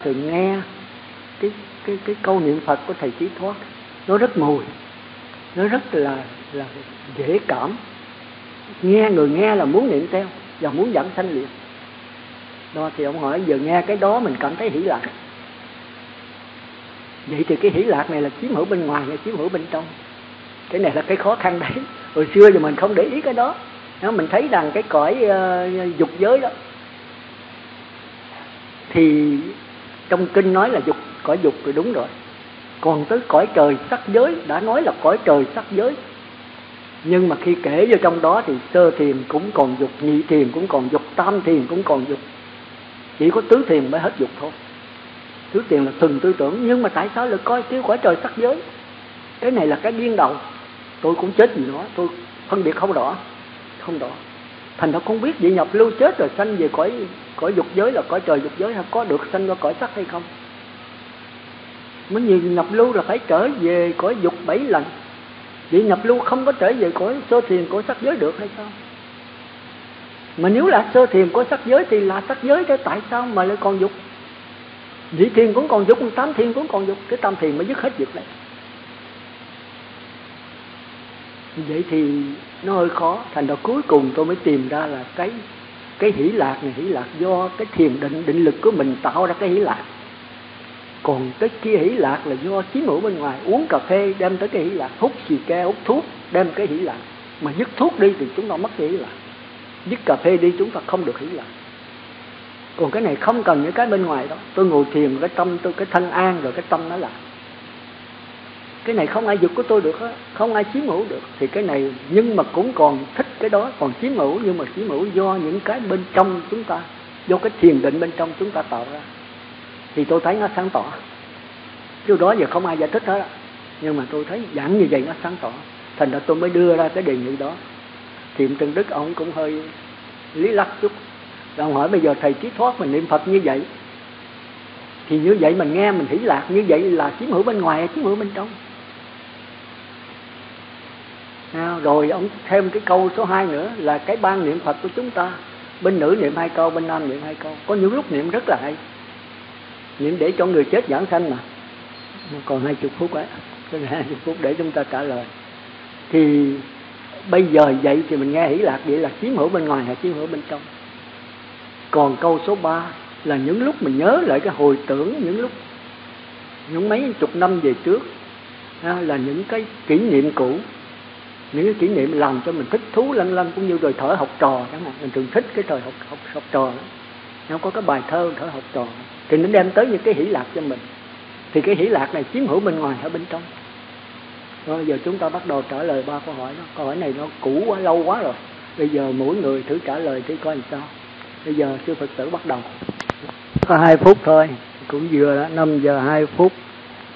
Thì nghe cái câu niệm Phật của thầy Chí Thoát nó rất mùi, nó rất là dễ cảm. Nghe người nghe là muốn niệm theo và muốn giảm sanh liền. Đó thì ông hỏi giờ nghe cái đó mình cảm thấy hỷ lạc. Vậy thì cái hỷ lạc này là chiếm hữu bên ngoài và chiếm hữu bên trong. Cái này là cái khó khăn đấy. Hồi xưa thì mình không để ý cái đó. Mình thấy rằng cái cõi dục giới đó thì trong kinh nói là dục, cõi dục thì đúng rồi. Còn tới cõi trời sắc giới đã nói là cõi trời sắc giới. Nhưng mà khi kể vô trong đó thì sơ thiền cũng còn dục, nhị thiền cũng còn dục, tam thiền cũng còn dục. Chỉ có tứ thiền mới hết dục thôi. Tứ thiền là từng tư tưởng. Nhưng mà tại sao lại coi kêu cõi trời sắc giới? Cái này là cái điên đầu. Tôi cũng chết gì đó, tôi phân biệt không rõ. Thành nó không biết vị nhập lưu chết rồi sanh về cõi dục giới là cõi trời dục giới hay có được sanh qua cõi sắc hay không. Mới nhiều nhập lưu là phải trở về cõi dục 7 lần. Vị nhập lưu không có trở về cõi sơ thiền cõi sắc giới được hay sao? Mà nếu là sơ thiền cõi sắc giới thì là sắc giới, thế tại sao mà lại còn dục? Nhị thiền cũng còn dục, tám thiền cũng còn dục, cái tam thiền mới dứt hết dục này. Vậy thì nó hơi khó. Thành ra cuối cùng tôi mới tìm ra là cái hỷ lạc này, hỷ lạc do cái thiền định, định lực của mình tạo ra cái hỷ lạc. Còn cái kia hỷ lạc là do chiếm hữu bên ngoài. Uống cà phê đem tới cái hỷ lạc, hút xì ke, hút thuốc đem cái hỷ lạc. Mà dứt thuốc đi thì chúng ta mất cái hỷ lạc, dứt cà phê đi chúng ta không được hỷ lạc. Còn cái này không cần những cái bên ngoài đó. Tôi ngồi thiền cái tâm tôi, cái thanh an rồi cái tâm nó lạc. Cái này không ai dục của tôi được đó, không ai chiếm hữu được. Thì cái này nhưng mà cũng còn thích cái đó, còn chiếm hữu. Nhưng mà chiếm hữu do những cái bên trong chúng ta, do cái thiền định bên trong chúng ta tạo ra. Thì tôi thấy nó sáng tỏ. Chứ đó giờ không ai giải thích hết đó. Nhưng mà tôi thấy giảng như vậy nó sáng tỏ. Thành ra tôi mới đưa ra cái đề nghị đó. Thì Tiên Đức ông cũng hơi lý lắc chút. Rồi ông hỏi bây giờ thầy Chí Thoát mình niệm Phật như vậy thì như vậy mình nghe mình hỷ lạc, như vậy là chiếm hữu bên ngoài, chiếm hữu bên trong. Rồi ông thêm cái câu số 2 nữa là cái ban niệm Phật của chúng ta, bên nữ niệm 2 câu, bên nam niệm 2 câu. Có những lúc niệm rất là hay, niệm để cho người chết giảng sanh mà. Còn 20 phút ấy, còn 20 phút để chúng ta trả lời. Thì bây giờ vậy thì mình nghe hỷ lạc, vậy là chiếm hữu bên ngoài hay chiếm hữu bên trong. Còn câu số 3 là những lúc mình nhớ lại cái hồi tưởng, những lúc những mấy chục năm về trước, là những cái kỷ niệm cũ, những cái kỷ niệm làm cho mình thích thú lanh lanh. Cũng như rồi thở học trò chẳng hạn, mình thường thích cái thời học trò đó. Nó có cái bài thơ thở học trò thì nó đem tới những cái hỷ lạc cho mình. Thì cái hỷ lạc này chiếm hữu bên ngoài ở bên trong. Rồi giờ chúng ta bắt đầu trả lời 3 câu hỏi đó. Câu hỏi này nó cũ quá, lâu quá rồi. Bây giờ mỗi người thử trả lời thử coi làm sao. Bây giờ sư Phật tử bắt đầu. Có 2 phút thôi, cũng vừa đó, 5 giờ 2 phút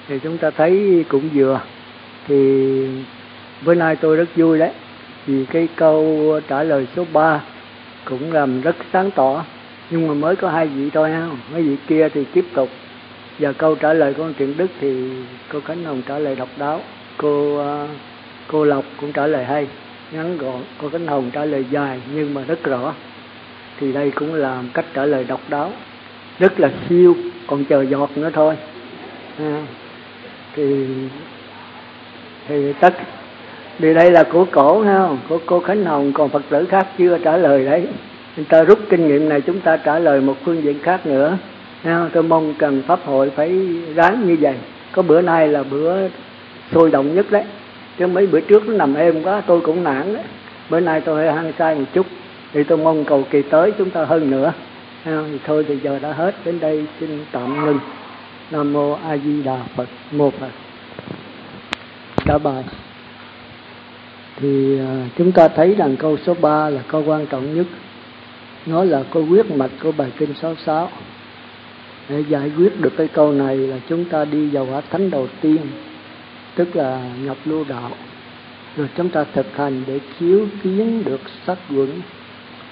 thì chúng ta thấy cũng vừa. Thì bữa nay tôi rất vui đấy, vì cái câu trả lời số 3 cũng làm rất sáng tỏ. Nhưng mà mới có 2 vị thôi ha, mấy vị kia thì tiếp tục. Giờ câu trả lời của ông Tiên Đức thì cô Khánh Hồng trả lời độc đáo, cô Lộc cũng trả lời hay, ngắn gọn. Cô Khánh Hồng trả lời dài nhưng mà rất rõ. Thì đây cũng là một cách trả lời độc đáo, rất là siêu, còn chờ giọt nữa thôi. Thì tất vì đây là của cổ ha, của cô Khánh Hồng, còn Phật tử khác chưa trả lời đấy. Chúng ta rút kinh nghiệm này chúng ta trả lời một phương diện khác nữa. Tôi mong cần Pháp hội phải ráng như vậy. Có bữa nay là bữa sôi động nhất đấy. Chứ mấy bữa trước nó nằm êm quá tôi cũng nản đấy. Bữa nay tôi hơi hăng say một chút. Thì tôi mong cầu kỳ tới chúng ta hơn nữa. Thì thôi thì giờ đã hết. Đến đây xin tạm ngừng. Nam Mô A Di Đà Phật. Mô Phật. Cả bài. Thì chúng ta thấy rằng câu số 3 là câu quan trọng nhất. Nó là câu quyết mạch của bài kinh 66. Để giải quyết được cái câu này là chúng ta đi vào quả thánh đầu tiên, tức là nhập lưu đạo. Rồi chúng ta thực hành để chiếu kiến được sắc quẩn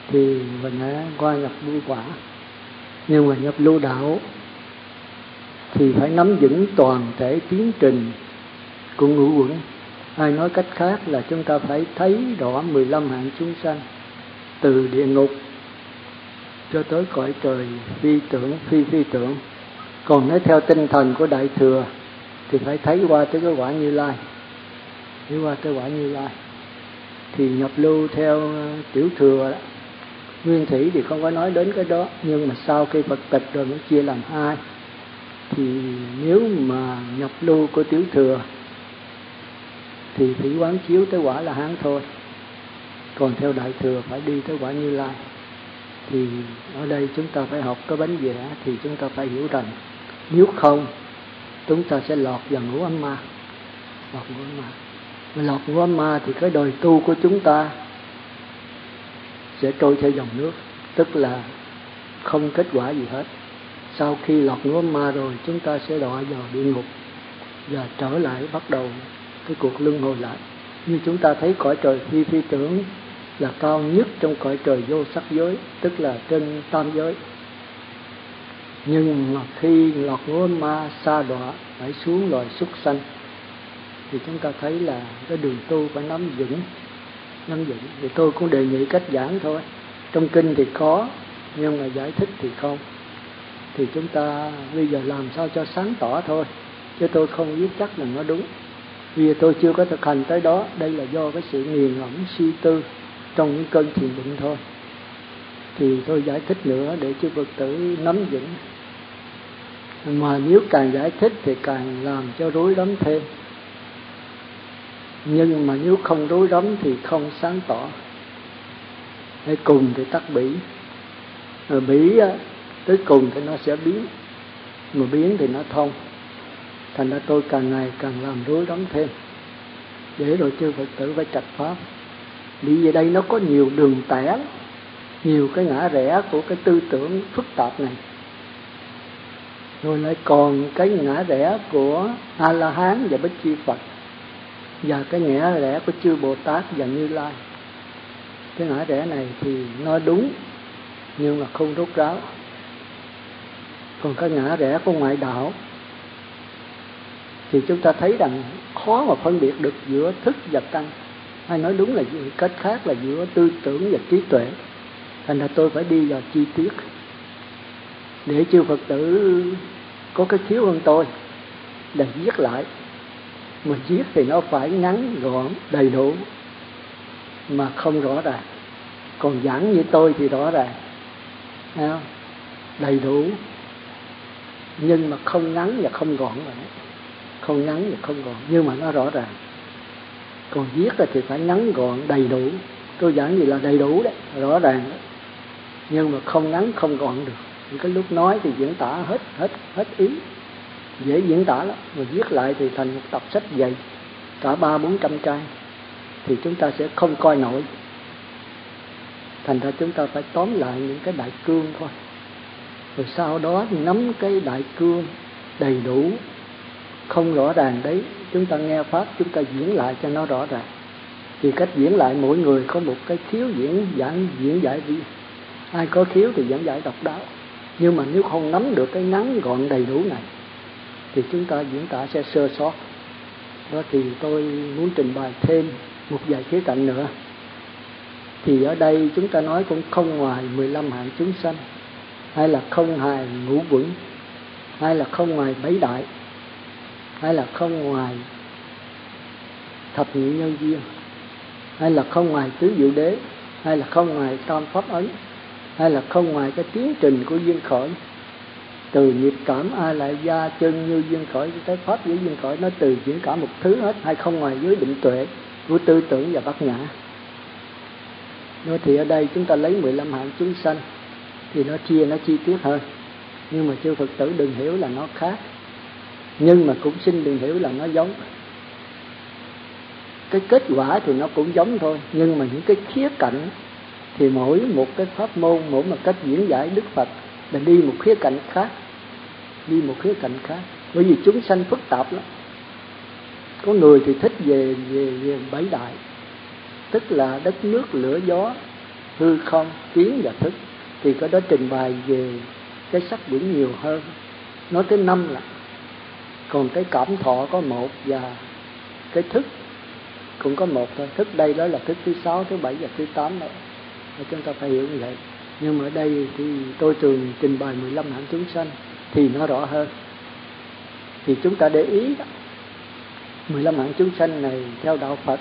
thì mình đã qua nhập lưu quả. Nhưng mà nhập lưu đạo thì phải nắm vững toàn thể tiến trình của ngũ quẩn. Hay nói cách khác là chúng ta phải thấy rõ 15 hạng chúng sanh, từ địa ngục cho tới cõi trời phi tưởng, phi tưởng. Còn nói theo tinh thần của Đại Thừa thì phải thấy qua tới cái quả Như Lai, thấy qua tới quả Như Lai. Thì nhập lưu theo Tiểu Thừa đó, nguyên thủy thì không có nói đến cái đó, nhưng mà sau khi Phật tịch rồi mới chia làm hai. Thì nếu mà nhập lưu của Tiểu Thừa thì chỉ quán chiếu tới quả La Hán thôi, còn theo Đại Thừa phải đi tới quả Như Lai. Thì ở đây chúng ta phải học cái bánh vẽ, thì chúng ta phải hiểu rằng nếu không chúng ta sẽ lọt vào ngũ ấm ma. Lọt ngũ ấm ma, mà lọt ngũ ấm ma thì cái đời tu của chúng ta sẽ trôi theo dòng nước, tức là không kết quả gì hết. Sau khi lọt ngũ ấm ma rồi chúng ta sẽ đọa vào địa ngục và trở lại bắt đầu cái cuộc luân hồi lại. Như chúng ta thấy cõi trời Phi Phi Tưởng là cao nhất trong cõi trời vô sắc giới, tức là trên tam giới. Nhưng mà khi lọt ngũ ấm ma sa đọa phải xuống loài súc sanh, thì chúng ta thấy là cái đường tu phải nắm vững, nắm vững. Thì tôi cũng đề nghị cách giảng thôi, trong kinh thì có nhưng mà giải thích thì không. Thì chúng ta bây giờ làm sao cho sáng tỏ thôi, chứ tôi không biết chắc là nó đúng, vì tôi chưa có thực hành tới đó. Đây là do cái sự nghiền ngẫm suy tư trong những cơn thiền định thôi. Thì tôi giải thích nữa để cho Phật tử nắm vững, mà nếu càng giải thích thì càng làm cho rối rắm thêm. Nhưng mà nếu không rối rắm thì không sáng tỏ. Để cùng thì tắt bỉ, rồi bỉ tới cùng thì nó sẽ biến, mà biến thì nó thông. Thành ra tôi càng ngày càng làm rối rắm thêm, để rồi chư Phật tử phải trạch pháp. Đi về đây nó có nhiều đường tẻ, nhiều cái ngã rẽ của cái tư tưởng phức tạp này, rồi lại còn cái ngã rẽ của A-la-hán và Bích Chi Phật, và cái ngã rẽ của chư Bồ-Tát và Như Lai. Cái ngã rẽ này thì nó đúng nhưng mà không rốt ráo. Còn cái ngã rẽ của ngoại đạo thì chúng ta thấy rằng khó mà phân biệt được giữa thức và tăng, hay nói đúng là cách khác là giữa tư tưởng và trí tuệ. Thành ra tôi phải đi vào chi tiết để chư Phật tử có cái thiếu hơn tôi là viết lại. Mà viết thì nó phải ngắn gọn đầy đủ mà không rõ ràng, còn giảng như tôi thì rõ ràng, đầy đủ nhưng mà không ngắn và không gọn vậy. Không ngắn và không gọn nhưng mà nó rõ ràng. Còn viết thì phải ngắn gọn đầy đủ. Tôi giảng gì là đầy đủ đấy, rõ ràng đấy, nhưng mà không ngắn không gọn được. Những cái lúc nói thì diễn tả hết ý, dễ diễn tả lắm. Mà viết lại thì thành một tập sách dày, cả 300-400 trang thì chúng ta sẽ không coi nổi. Thành ra chúng ta phải tóm lại những cái đại cương thôi, rồi sau đó nắm cái đại cương đầy đủ không rõ ràng đấy, chúng ta nghe pháp chúng ta diễn lại cho nó rõ ràng. Thì cách diễn lại mỗi người có một cái khiếu diễn giải riêng. Ai có khiếu thì diễn giải độc đáo, nhưng mà nếu không nắm được cái ngắn gọn đầy đủ này thì chúng ta diễn tả sẽ sơ sót. Đó thì tôi muốn trình bày thêm một vài khía cạnh nữa. Thì ở đây chúng ta nói cũng không ngoài 15 hạng chúng sanh, hay là không hài ngũ quẩn, hay là không ngoài bảy đại, hay là không ngoài thập nhị nhân duyên, hay là không ngoài tứ diệu đế, hay là không ngoài tam pháp ấn, hay là không ngoài cái tiến trình của duyên khởi. Từ nghiệp cảm A Lại Gia chân như duyên khởi tới pháp giới duyên khởi, nó từ diễn cả một thứ hết, hay không ngoài giới định tuệ của tư tưởng và bát nhã. Nói thì ở đây chúng ta lấy 15 hạng chúng sanh thì nó chia nó chi tiết hơn, nhưng mà chư Phật tử đừng hiểu là nó khác, nhưng mà cũng xin đừng hiểu là nó giống. Cái kết quả thì nó cũng giống thôi, nhưng mà những cái khía cạnh thì mỗi một cái pháp môn, mỗi một cách diễn giải Đức Phật là đi một khía cạnh khác, đi một khía cạnh khác. Bởi vì chúng sanh phức tạp lắm. Có người thì thích về bảy đại, tức là đất nước lửa gió hư không kiến và thức, thì có đó trình bày về cái sắc quyển nhiều hơn, nói tới 5 là. Còn cái cảm thọ có 1 và cái thức cũng có 1 thôi. Thức đây đó là thức thứ 6, thứ 7 và thứ 8 đó. Chúng ta phải hiểu như vậy. Nhưng mà ở đây thì tôi thường trình bày 15 hạng chúng sanh, thì nó rõ hơn. Thì chúng ta để ý 15 hạng chúng sanh này theo đạo Phật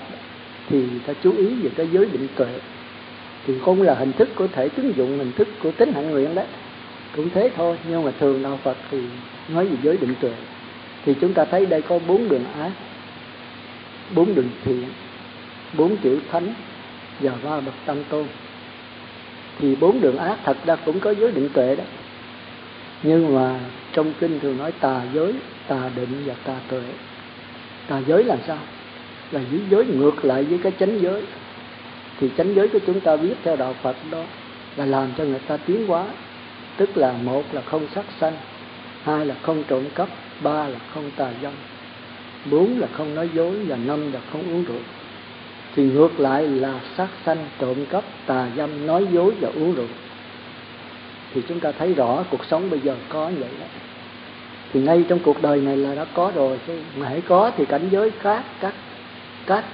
thì ta chú ý về cái giới định tuệ, thì cũng là hình thức của thể chứng dụng, hình thức của tính hạnh nguyện đấy, cũng thế thôi. Nhưng mà thường đạo Phật thì nói về giới định tuệ, thì chúng ta thấy đây có 4 đường ác, 4 đường thiện, 4 tiểu thánh và 3 bậc tăng tôn. Thì 4 đường ác thật ra cũng có giới định tuệ đó, nhưng mà trong kinh thường nói tà giới, tà định và tà tuệ. Tà giới là sao? Là dưới giới ngược lại với cái chánh giới. Thì chánh giới của chúng ta biết theo đạo Phật đó là làm cho người ta tiến hóa, tức là một là không sát sanh, hai là không trộm cắp, ba là không tà dâm, 4 là không nói dối và 5 là không uống rượu. Thì ngược lại là sát sanh, trộm cắp, tà dâm, nói dối và uống rượu. Thì chúng ta thấy rõ cuộc sống bây giờ có vậy đó. Thì ngay trong cuộc đời này là đã có rồi, chứ mà hãy có thì cảnh giới khác, các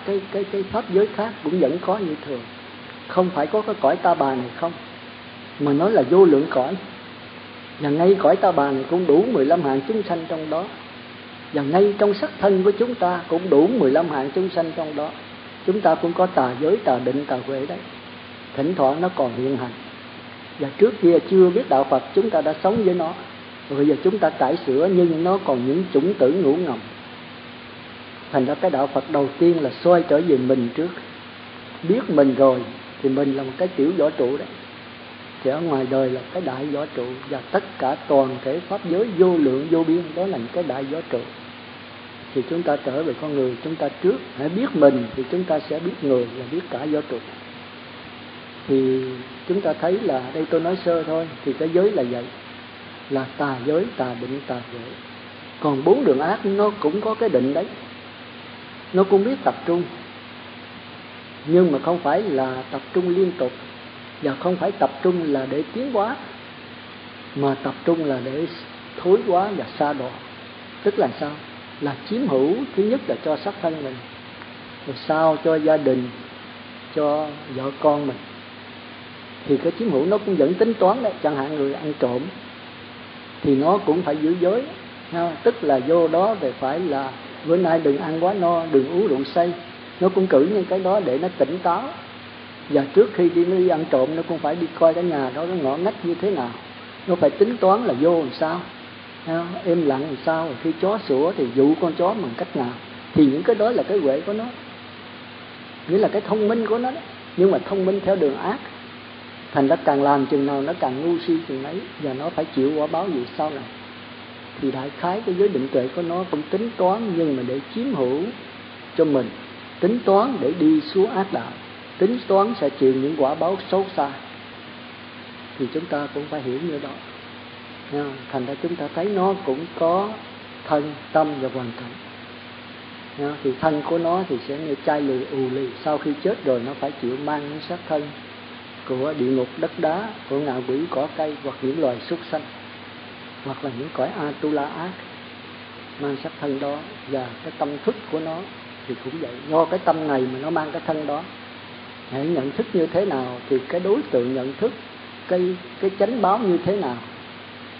cái pháp giới khác cũng vẫn có như thường. Không phải có cái cõi ta bà này không, mà nó là vô lượng cõi. Và ngay cõi ta bà này cũng đủ 15 hạng chúng sanh trong đó. Và ngay trong sắc thân của chúng ta cũng đủ 15 hạng chúng sanh trong đó. Chúng ta cũng có tà giới, tà định, tà huệ đấy. Thỉnh thoảng nó còn hiện hành. Và trước kia chưa biết đạo Phật chúng ta đã sống với nó. Bây giờ chúng ta cải sửa nhưng nó còn những chủng tử ngủ ngầm. Thành ra cái đạo Phật đầu tiên là xoay trở về mình trước. Biết mình rồi thì mình là một cái tiểu võ trụ đấy. Thì ở ngoài đời là cái đại võ trụ, và tất cả toàn thể pháp giới vô lượng vô biên đó là cái đại võ trụ. Thì chúng ta trở về con người chúng ta trước, hãy biết mình thì chúng ta sẽ biết người và biết cả võ trụ. Thì chúng ta thấy là đây tôi nói sơ thôi, thì cái giới là vậy, là tà giới, tà định, tà huệ. Còn 4 đường ác nó cũng có cái định đấy, nó cũng biết tập trung, nhưng mà không phải là tập trung liên tục, và không phải tập trung là để tiến hóa, mà tập trung là để thối hóa và xa đọa. Tức là sao? Là chiếm hữu, thứ nhất là cho sắc thân mình, rồi sau cho gia đình, cho vợ con mình. Thì cái chiếm hữu nó cũng vẫn tính toán đấy. Chẳng hạn người ăn trộm thì nó cũng phải giữ giới, tức là vô đó thì phải là bữa nay đừng ăn quá no, đừng uống rượu say. Nó cũng cử những cái đó để nó tỉnh táo. Và trước khi đi ăn trộm nó cũng phải đi coi cái nhà đó, cái ngõ ngách như thế nào, nó phải tính toán là vô làm sao, êm lặng làm sao, khi chó sủa thì dụ con chó bằng cách nào. Thì những cái đó là cái huệ của nó, nghĩa là cái thông minh của nó đó. Nhưng mà thông minh theo đường ác, thành ra càng làm chừng nào nó càng ngu si chừng ấy, và nó phải chịu quả báo gì sau này. Thì đại khái cái giới định tuệ của nó cũng tính toán, nhưng mà để chiếm hữu cho mình, tính toán để đi xuống ác đạo, tính toán sẽ chịu những quả báo xấu xa. Thì chúng ta cũng phải hiểu như đó. Thành ra chúng ta thấy nó cũng có thân, tâm và hoàn cảnh. Thì thân của nó thì sẽ như chai lì, ù lì, sau khi chết rồi nó phải chịu mang những xác thân của địa ngục, đất đá, của ngạ quỷ, cỏ cây, hoặc những loài súc sanh, hoặc là những cõi Atula ác, mang sắc thân đó. Và cái tâm thức của nó thì cũng vậy, do cái tâm này mà nó mang cái thân đó. Hãy nhận thức như thế nào thì cái đối tượng nhận thức, cái chánh báo như thế nào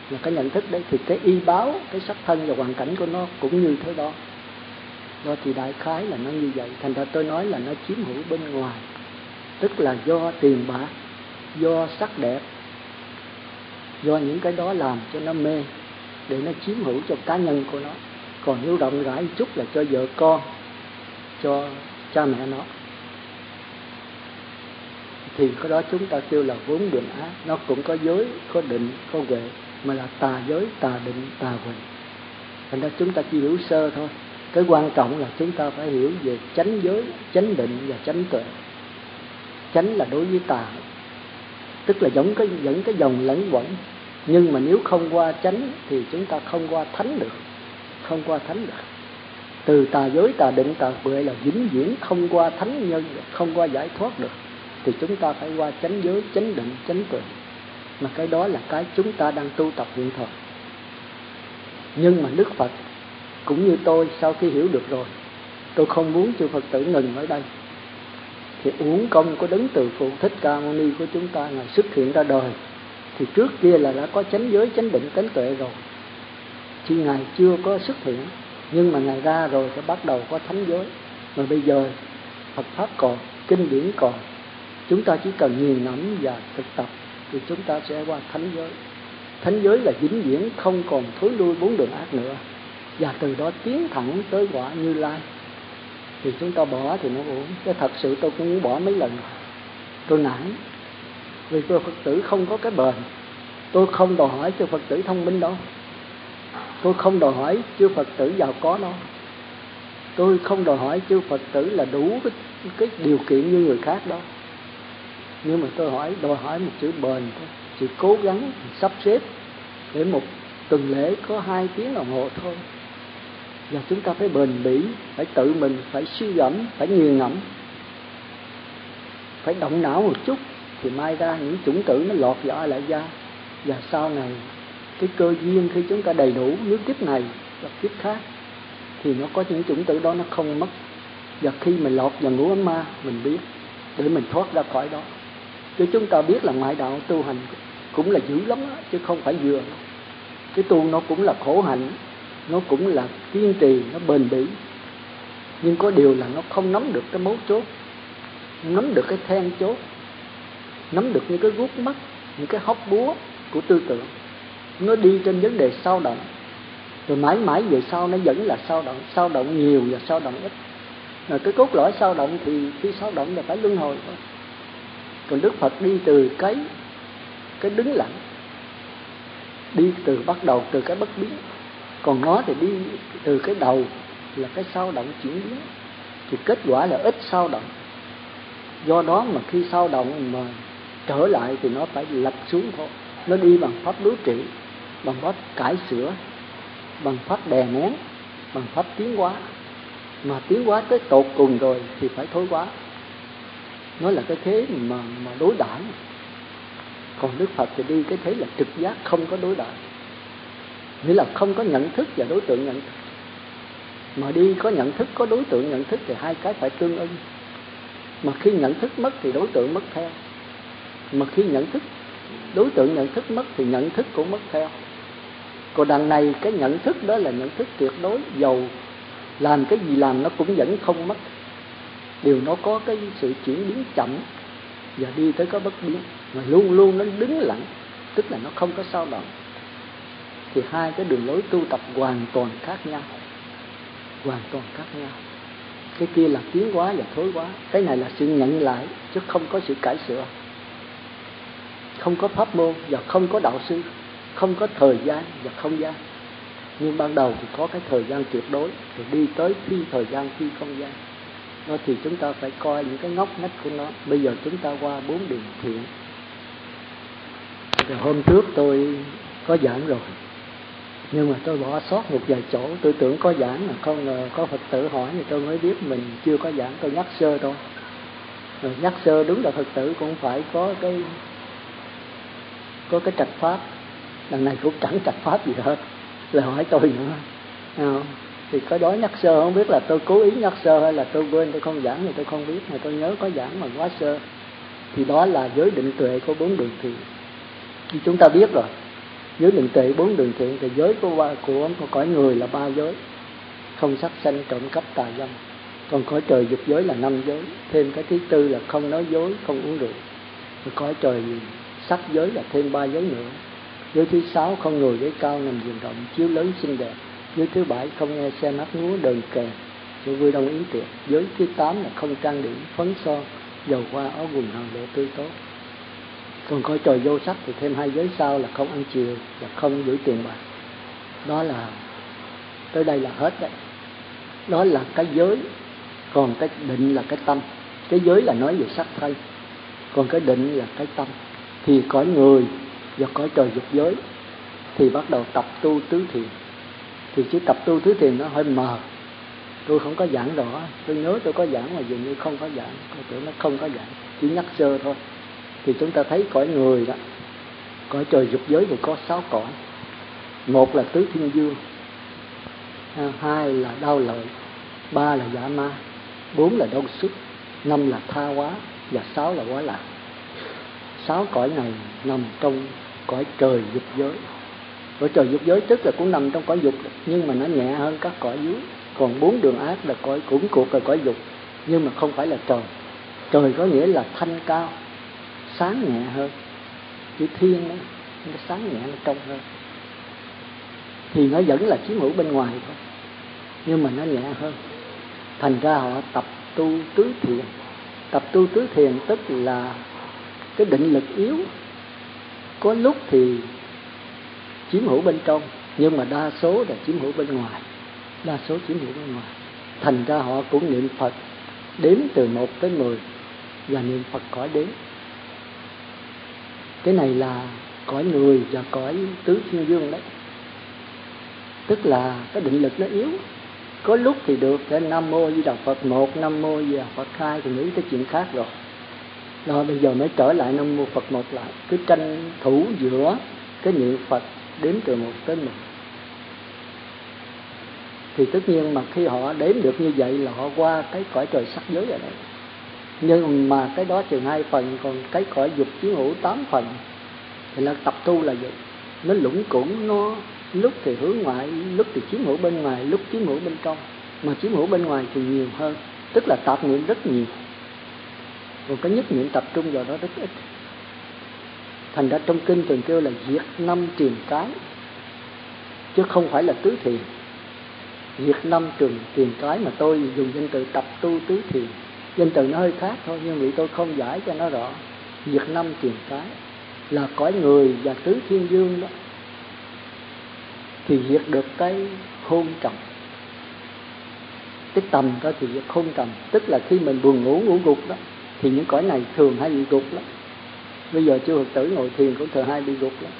là cái nhận thức đấy, thì cái y báo, cái sắc thân và hoàn cảnh của nó cũng như thế đó. Đó thì đại khái là nó như vậy. Thành ra tôi nói là nó chiếm hữu bên ngoài, tức là do tiền bạc, do sắc đẹp, do những cái đó làm cho nó mê, để nó chiếm hữu cho cá nhân của nó. Còn nếu rộng rãi chút là cho vợ con, cho cha mẹ nó. Thì cái đó chúng ta kêu là 4 đường ác. Nó cũng có giới, có định, có huệ, mà là tà giới, tà định, tà huệ. Thành ra chúng ta chỉ hiểu sơ thôi. Cái quan trọng là chúng ta phải hiểu về chánh giới, chánh định và chánh tuệ. Chánh là đối với tà, tức là dẫn cái dòng lẫn quẩn. Nhưng mà nếu không qua chánh thì chúng ta không qua thánh được, không qua thánh được. Từ tà giới, tà định, tà huệ là vĩnh viễn không qua thánh nhân, không qua giải thoát được. Thì chúng ta phải qua chánh giới, chánh định, chánh tuệ, mà cái đó là cái chúng ta đang tu tập hiện thời. Nhưng mà Đức Phật cũng như tôi, sau khi hiểu được rồi, tôi không muốn chư Phật tử ngừng ở đây. Thì uổng công có Đấng Từ Phụ Thích Ca Mâu Ni của chúng ta, Ngài xuất hiện ra đời. Thì trước kia là đã có chánh giới, chánh định, chánh tuệ rồi, khi Ngài chưa có xuất hiện, nhưng mà Ngài ra rồi sẽ bắt đầu có thánh giới. Rồi bây giờ Phật Pháp còn, kinh điển còn, chúng ta chỉ cần nghiền ngẫm và thực tập thì chúng ta sẽ qua thánh giới. Thánh giới là vĩnh viễn không còn thối lui bốn đường ác nữa, và từ đó tiến thẳng tới quả Như Lai. Thì chúng ta bỏ thì nó uổng. Cái thật sự tôi cũng muốn bỏ mấy lần, tôi nản. Vì tôi Phật tử không có cái bền. Tôi không đòi hỏi cho Phật tử thông minh đâu, tôi không đòi hỏi chư Phật tử giàu có đâu, tôi không đòi hỏi chư Phật tử là đủ cái điều kiện như người khác đâu. Nhưng mà tôi đòi hỏi một sự bền, sự cố gắng, sắp xếp để một tuần lễ có 2 tiếng đồng hồ thôi. Và chúng ta phải bền bỉ, phải tự mình, phải suy gẫm, phải nghiền ngẫm, phải động não một chút thì mai ra những chủng tử nó lọt vỏ lại ra. Và sau này cái cơ duyên khi chúng ta đầy đủ những kiếp này và kiếp khác thì nó có những chủng tử đó nó không mất. Và khi mình lọt vào ngũ ấm ma mình biết để mình thoát ra khỏi đó. Chứ chúng ta biết là ngoại đạo tu hành cũng là dữ lắm đó, chứ không phải vừa. Cái tu nó cũng là khổ hạnh, nó cũng là kiên trì, nó bền bỉ. Nhưng có điều là nó không nắm được cái mấu chốt, nắm được cái then chốt, nắm được những cái guốc mắt, những cái hóc búa của tư tưởng. Nó đi trên vấn đề sao động, rồi mãi mãi về sau nó vẫn là sao động nhiều và sao động ít. Là cái cốt lõi sao động thì khi sao động là phải luân hồi thôi. Còn Đức Phật đi từ cái đứng lặng, đi từ bắt đầu từ cái bất biến. Còn nó thì đi từ cái đầu là cái sao động chuyển biến, thì kết quả là ít sao động. Do đó mà khi sao động mà trở lại thì nó phải lật xuống thôi. Nó đi bằng pháp đối trị, bằng pháp cải sửa, bằng pháp đè nén, bằng pháp tiến hóa. Mà tiến hóa tới tột cùng rồi thì phải thối hóa. Nó là cái thế mà đối đãi. Còn Đức Phật thì đi cái thế là trực giác, không có đối đãi, nghĩa là không có nhận thức và đối tượng nhận thức. Mà đi có nhận thức, có đối tượng nhận thức thì hai cái phải tương ưng. Mà khi nhận thức mất thì đối tượng mất theo. Mà khi đối tượng nhận thức mất thì nhận thức cũng mất theo. Còn đằng này cái nhận thức đó là nhận thức tuyệt đối, dầu làm cái gì làm nó cũng vẫn không mất. Điều nó có cái sự chuyển biến chậm và đi tới cái bất biến, mà luôn luôn nó đứng lặng, tức là nó không có sao động. Thì hai cái đường lối tu tập hoàn toàn khác nhau, hoàn toàn khác nhau. Cái kia là tiến hóa và thối hóa, cái này là sự nhận lại chứ không có sự cải sửa. Không có pháp môn và không có đạo sư, không có thời gian và không gian. Nhưng ban đầu thì có cái thời gian tuyệt đối, rồi đi tới phi thời gian, phi không gian. Nó thì chúng ta phải coi những cái ngóc ngách của nó. Bây giờ chúng ta qua 4 điều thiện. Rồi hôm trước tôi có giảng rồi, nhưng mà tôi bỏ sót một vài chỗ. Tôi tưởng có giảng mà không ngờ có Phật tử hỏi thì tôi mới biết mình chưa có giảng. Tôi nhắc sơ thôi. Rồi nhắc sơ đúng là Phật tử cũng phải có cái trạch pháp. Đằng này cũng chẳng trạch pháp gì hết, là hỏi tôi nữa. Thì có đó nhắc sơ, không biết là tôi cố ý nhắc sơ hay là tôi quên tôi không giảng thì tôi không biết. Mà tôi nhớ có giảng mà quá sơ. Thì đó là giới định tuệ của 4 đường thiện. Thì chúng ta biết rồi, giới định tuệ 4 đường thiện thì giới của cõi người là 3 giới: không sát sanh, trộm cắp, tà dâm. Còn cõi trời dục giới là 5 giới, thêm cái thứ tư là không nói dối, không uống rượu. Rồi cõi trời sắc giới là thêm 3 giới nữa. Giới thứ 6 không ngồi ghế cao, nằm giường rộng, chiếu lớn xinh đẹp. Giới thứ 7 không nghe xe mát ngúa đờn kề, sự vui đông yến tiệc. Giới thứ 8 là không trang điểm phấn son, dầu hoa, áo quần hồng độ tươi tốt. Còn coi trời vô sắc thì thêm 2 giới sau là không ăn chiều và không giữ tiền bạc. Đó là tới đây là hết đấy. Đó là cái giới. Còn cái định là cái tâm. Cái giới là nói về sắc thân, còn cái định là cái tâm. Thì cõi người và cõi trời dục giới thì bắt đầu tập tu tứ thiền. Thì chữ tập tu tứ thiền nó hơi mờ, tôi không có giảng rõ. Tôi nhớ tôi có giảng mà dường như không có giảng, tôi tưởng nó không có giảng, chỉ nhắc sơ thôi. Thì chúng ta thấy cõi người đó, cõi trời dục giới thì có 6 cõi. 1 là tứ thiên dương, 2 là đau lợi, 3 là dạ ma, 4 là đông xuất, 5 là tha hóa và 6 là quá lạc. 6 cõi này nằm trong cõi trời dục giới. Bởi trời dục giới tức là cũng nằm trong cõi dục, nhưng mà nó nhẹ hơn các cõi dưới. Còn bốn đường ác là cõi cũng cuộc là cõi dục, nhưng mà không phải là trời. Trời có nghĩa là thanh cao, sáng nhẹ hơn. Chữ thiên đó, nó sáng nhẹ, nó trong hơn. Thì nó vẫn là chiếu hữu bên ngoài thôi, nhưng mà nó nhẹ hơn. Thành ra họ tập tu tứ thiền. Tập tu tứ thiền tức là cái định lực yếu. Có lúc thì chiếm hữu bên trong, nhưng mà đa số là chiếm hữu bên ngoài. Đa số chiếm hữu bên ngoài. Thành ra họ cũng niệm Phật, đếm từ 1 tới 10 và niệm Phật cõi đếm. Cái này là cõi người và cõi tứ thiên dương đấy. Tức là cái định lực nó yếu. Có lúc thì được để Nam Mô Di Đà Phật 1, Nam Mô Di Đà Phật 2 thì nghĩ tới chuyện khác rồi. Rồi bây giờ mới trở lại Nam Mô Phật 1 lại. Cứ tranh thủ giữa cái niệm Phật đếm từ 1 tới 10. Thì tất nhiên mà khi họ đếm được như vậy là họ qua cái cõi trời sắc giới rồi đấy. Nhưng mà cái đó chừng 2 phần, còn cái cõi dục chiếu hữu 8 phần. Thì là tập tu là vậy. Nó lũng củng, nó lúc thì hướng ngoại, lúc thì chiếm hữu bên ngoài, lúc chiếm hữu bên trong. Mà chiếm hữu bên ngoài thì nhiều hơn, tức là tạp niệm rất nhiều. Còn cái nhất niệm tập trung vào đó rất ít. Thành ra trong kinh thường kêu là diệt 5 trường cái, chứ không phải là tứ thiền. Diệt 5 trường thiền cái, mà tôi dùng danh từ tập tu tứ thiền. Danh từ nó hơi khác thôi, nhưng vì tôi không giải cho nó rõ. Diệt 5 trường cái là cõi người và tứ thiên dương đó, thì diệt được cái hôn trầm. Cái tầm đó thì diệt hôn trầm, tức là khi mình buồn ngủ, ngủ gục đó, thì những cõi này thường hay bị gục lắm. Bây giờ chư Phật tử ngồi thiền cũng thường hay bị gục lắm.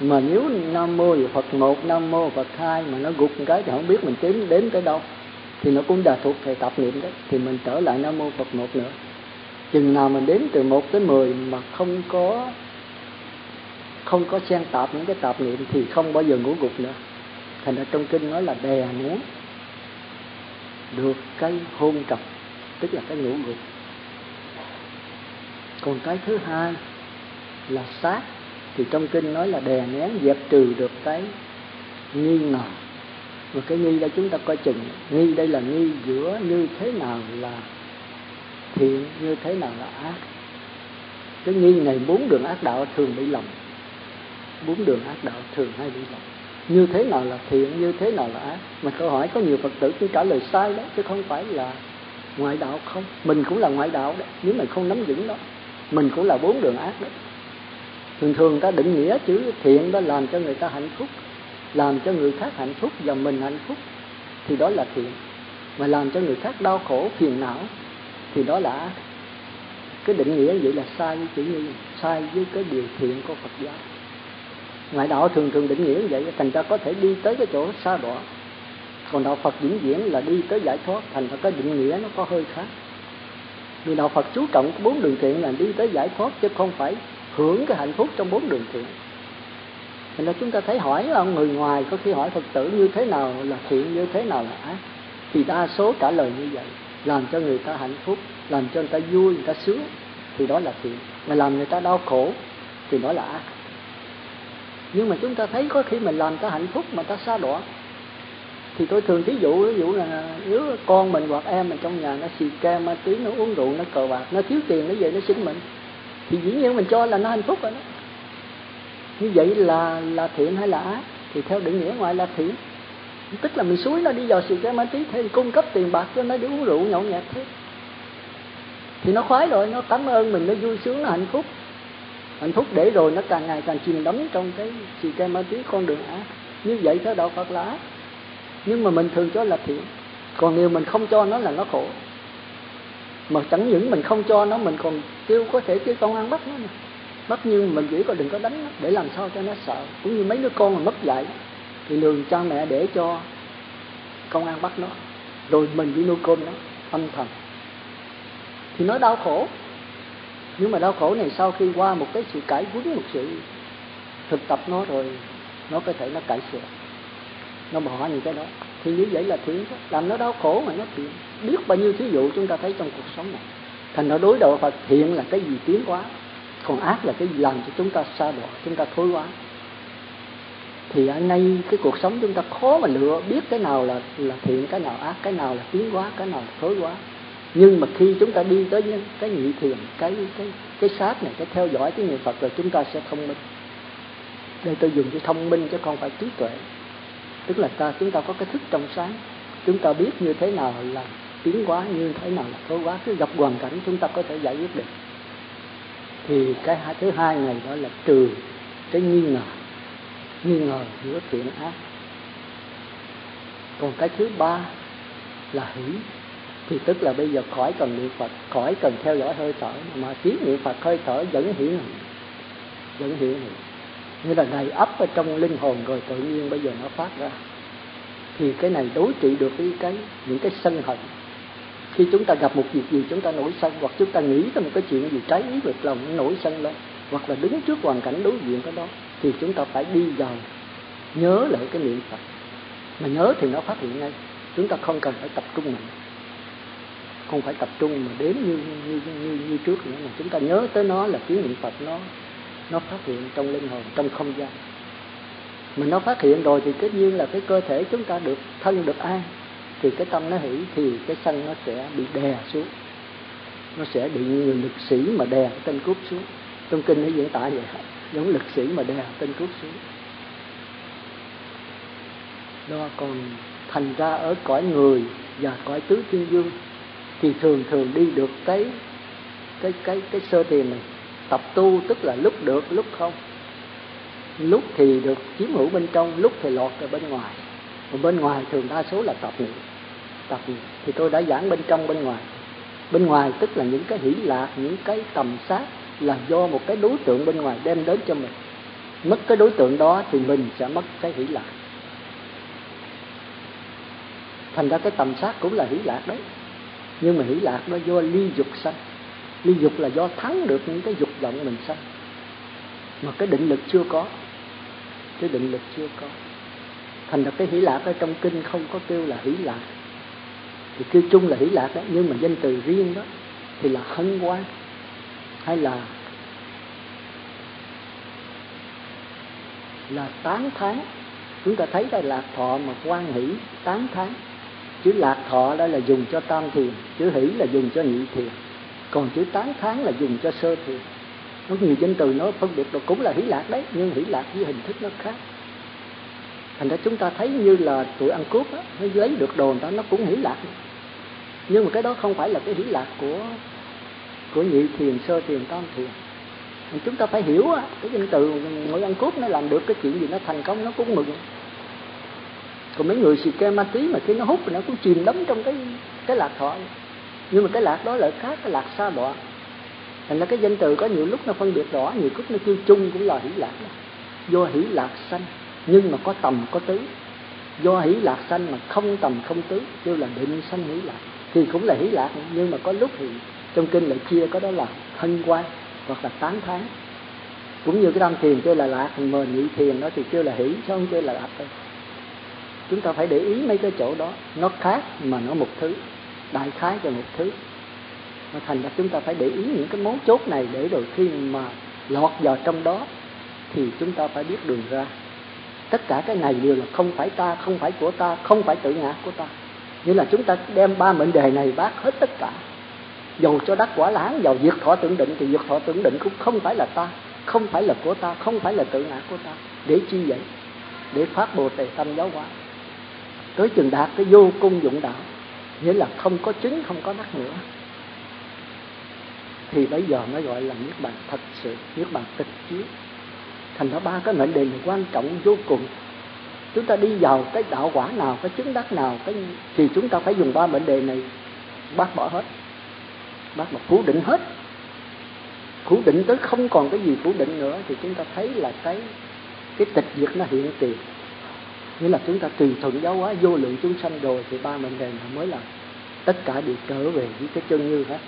Mà nếu Nam Mô Phật 1, Nam Mô Phật 2 mà nó gục một cái thì không biết mình đếm tới đâu. Thì nó cũng đã thuộc về tập niệm đấy. Thì mình trở lại Nam Mô Phật 1 nữa. Chừng nào mình đếm từ 1 tới 10 mà không có xen tạp những cái tạp niệm thì không bao giờ ngủ gục nữa. Thành ra trong kinh nói là đè nén được cái hôn trầm, tức là cái ngủ gục. Còn cái thứ hai là sát, thì trong kinh nói là đè nén dẹp trừ được cái nghi ngờ. Và cái nghi đây chúng ta coi chừng, nghi đây là nghi giữa như thế nào là thiện, như thế nào là ác. Cái nghi này 4 đường ác đạo thường bị lầm. 4 đường ác đạo thường hay bị lầm. Như thế nào là thiện, như thế nào là ác. Mà câu hỏi có nhiều Phật tử cứ trả lời sai đó, chứ không phải là ngoại đạo không. Mình cũng là ngoại đạo đó, nếu mình không nắm vững đó. Mình cũng là 4 đường ác đó. Thường thường người ta định nghĩa chữ thiện đó làm cho người ta hạnh phúc, làm cho người khác hạnh phúc và mình hạnh phúc, thì đó là thiện. Mà làm cho người khác đau khổ, phiền não, thì đó là ác. Cái định nghĩa vậy là sai với chữ nghi, sai với cái điều thiện của Phật giáo. Ngoại đạo thường thường định nghĩa như vậy, thành ra có thể đi tới cái chỗ xa đọa. Còn đạo Phật vĩnh viễn là đi tới giải thoát, thành ra cái định nghĩa nó có hơi khác. Vì đạo Phật chú trọng 4 đường thiện là đi tới giải thoát, chứ không phải hưởng cái hạnh phúc trong 4 đường thiện. Thành ra chúng ta thấy hỏi ông người ngoài có khi hỏi Phật tử như thế nào là thiện, như thế nào là ác, thì đa số trả lời như vậy. Làm cho người ta hạnh phúc, làm cho người ta vui, người ta sướng, thì đó là thiện. Mà làm người ta đau khổ thì đó là ác. Nhưng mà chúng ta thấy có khi mình làm ta hạnh phúc mà ta xa đọa. Thì tôi thường ví dụ là nếu con mình hoặc em mình trong nhà nó xì ke, ma túy, nó uống rượu, nó cờ bạc, nó thiếu tiền, nó về nó xin mình, thì dĩ nhiên mình cho là nó hạnh phúc rồi đó. Như vậy là thiện hay là ác? Thì theo định nghĩa ngoài là thiện, tức là mình suối nó đi vào xì ke, ma túy, thêm cung cấp tiền bạc cho nó đi uống rượu nhậu nhẹt thế. Thì nó khoái rồi, nó cảm ơn mình, nó vui sướng, nó hạnh phúc. Hạnh phúc để rồi nó càng ngày càng chìm đắm trong cái xì ke, ma túy, con đường ác. Như vậy theo đạo Phật là ác. Nhưng mà mình thường cho là thiện. Còn điều mình không cho nó là nó khổ. Mà chẳng những mình không cho nó, mình còn kêu có thể kêu công an bắt nó. Bắt nhưng mình chỉ có đừng có đánh nó, để làm sao cho nó sợ. Cũng như mấy đứa con mà mất dạy thì đường cha mẹ để cho công an bắt nó, rồi mình đi nuôi cơm nó âm thầm. Thì nó đau khổ. Nhưng mà đau khổ này sau khi qua một cái sự cải huấn, một sự thực tập nó rồi, nó có thể nó cải sửa, nó bỏ những cái đó. Thì như vậy là thiện đó. Làm nó đau khổ mà nó thiện. Biết bao nhiêu thí dụ chúng ta thấy trong cuộc sống này. Thành ra đối đầu Phật thiện là cái gì tiến quá, còn ác là cái gì làm cho chúng ta sa đọa, chúng ta thối quá. Thì ở nay cái cuộc sống chúng ta khó mà lựa biết cái nào là thiện, cái nào ác, cái nào là tiến hóa, cái nào là thối hóa. Nhưng mà khi chúng ta đi tới những cái nhị thiền, cái sát này, cái theo dõi cái niệm Phật rồi chúng ta sẽ thông minh. Đây tôi dùng cái thông minh chứ không phải trí tuệ. Tức là chúng ta có cái thức trong sáng, chúng ta biết như thế nào là tiến hóa, như thế nào là thối hóa. Cứ gặp hoàn cảnh chúng ta có thể giải quyết được. Thì cái thứ hai này đó là trừ cái nghi ngờ giữa thiện ác. Còn cái thứ ba là hỷ, thì tức là bây giờ khỏi cần niệm Phật, khỏi cần theo dõi hơi thở, mà chỉ niệm Phật hơi thở vẫn hỷ. Nghĩa là đầy ấp ở trong linh hồn rồi tự nhiên bây giờ nó phát ra. Thì cái này đối trị được với những cái sân hận. Khi chúng ta gặp một việc gì chúng ta nổi sân, hoặc chúng ta nghĩ tới một cái chuyện gì trái ý việc lòng nổi sân lên, hoặc là đứng trước hoàn cảnh đối diện cái đó, thì chúng ta phải đi vào nhớ lại cái niệm Phật. Mà nhớ thì nó phát hiện ngay, chúng ta không cần phải tập trung mình, không phải tập trung mà đến như trước nữa, mà chúng ta nhớ tới nó là cái niệm Phật nó phát hiện trong linh hồn, trong không gian. Mà nó phát hiện rồi thì tất nhiên là cái cơ thể chúng ta được thân được an, thì cái tâm nó hỷ, thì cái sân nó sẽ bị đè xuống, nó sẽ bị người lực sĩ mà đè tên cướp xuống. Trong kinh nó diễn tả vậy, giống lực sĩ mà đè tên cướp xuống. Đó, còn thành ra ở cõi người và cõi tứ thiên vương thì thường đi được cái sơ thiền này. Tập tu tức là lúc được lúc không, lúc thì được chiếm hữu bên trong, lúc thì lọt ở bên ngoài. Mà bên ngoài thường đa số là tập niệm. Thì tôi đã giảng bên trong bên ngoài. Bên ngoài tức là những cái hỷ lạc, những cái tầm sát là do một cái đối tượng bên ngoài đem đến cho mình. Mất cái đối tượng đó thì mình sẽ mất cái hỷ lạc. Thành ra cái tầm sát cũng là hỷ lạc đấy. Nhưng mà hỷ lạc nó do ly dục sanh. Ly dục là do thắng được những cái dục vọng mình sanh. Mà cái định lực chưa có. Thành ra cái hỷ lạc ở trong kinh không có kêu là hỷ lạc, thì kêu chung là hỷ lạc đó. Nhưng mà danh từ riêng đó thì là hân hoan, hay là tán thán. Chúng ta thấy đây lạc thọ mà hoan hỷ tán thán. Chữ lạc thọ đó là dùng cho tam thiền, chữ hỷ là dùng cho nhị thiền, còn chữ tán thán là dùng cho sơ thiền. Có nhiều danh từ nó phân biệt được, cũng là hỷ lạc đấy, nhưng hỷ lạc với hình thức nó khác. Thành ra chúng ta thấy như là tụi ăn cướp đó, nó lấy được đồ đó nó cũng hỷ lạc. Nhưng mà cái đó không phải là cái hỷ lạc của nhị thiền, sơ thiền, tam thiền. Chúng ta phải hiểu đó, cái danh từ mỗi ăn cướp nó làm được cái chuyện gì nó thành công nó cũng mừng. Còn mấy người xì ke ma túy mà khi nó hút thì nó cũng chìm đắm trong cái lạc thọ. Nhưng mà cái lạc đó lại khác, cái lạc xa đọa. Thành ra cái danh từ có nhiều lúc nó phân biệt rõ, nhiều lúc nó kêu chung cũng là hỷ lạc đó. Do hỷ lạc sanh, nhưng mà có tầm có tứ. Do hỷ lạc sanh mà không tầm không tứ, kêu là định sanh hỷ lạc. Thì cũng là hỷ lạc, nhưng mà có lúc thì trong kinh lại chia có đó là hân hoan hoặc là tán thán. Cũng như cái tam thiền kêu là lạc, mà nhị thiền đó thì kêu là hỷ, chứ không kêu là lạc thôi. Chúng ta phải để ý mấy cái chỗ đó, nó khác mà nó một thứ, đại khái cho một thứ. Mà thành ra chúng ta phải để ý những cái mấu chốt này, để rồi khi mà lọt vào trong đó thì chúng ta phải biết đường ra. Tất cả cái này đều là không phải ta, không phải của ta, không phải tự ngã của ta. Nghĩa là chúng ta đem ba mệnh đề này bác hết tất cả. Dầu cho đắc quả lãng, dầu diệt thọ tưởng định, thì diệt thọ tưởng định cũng không phải là ta, không phải là của ta, không phải là tự ngã của ta. Để chi vậy? Để phát Bồ Đề tâm giáo hóa. Tới chừng đạt cái vô cung dụng đạo, nghĩa là không có chứng, không có đắc nữa, thì bây giờ mới gọi là niết bàn thật sự, niết bàn tịch chiếu. Thành ra ba cái mệnh đề này quan trọng vô cùng. Chúng ta đi vào cái đạo quả nào, cái chứng đắc nào, thì chúng ta phải dùng ba mệnh đề này bác bỏ hết, bác bỏ phủ định hết. Phủ định tới không còn cái gì phủ định nữa, thì chúng ta thấy là cái tịch diệt nó hiện tiền. Nghĩa là chúng ta tùy thuận giáo hóa vô lượng chúng sanh rồi, thì ba mệnh đề này mới là tất cả đều trở về với cái chân như hết,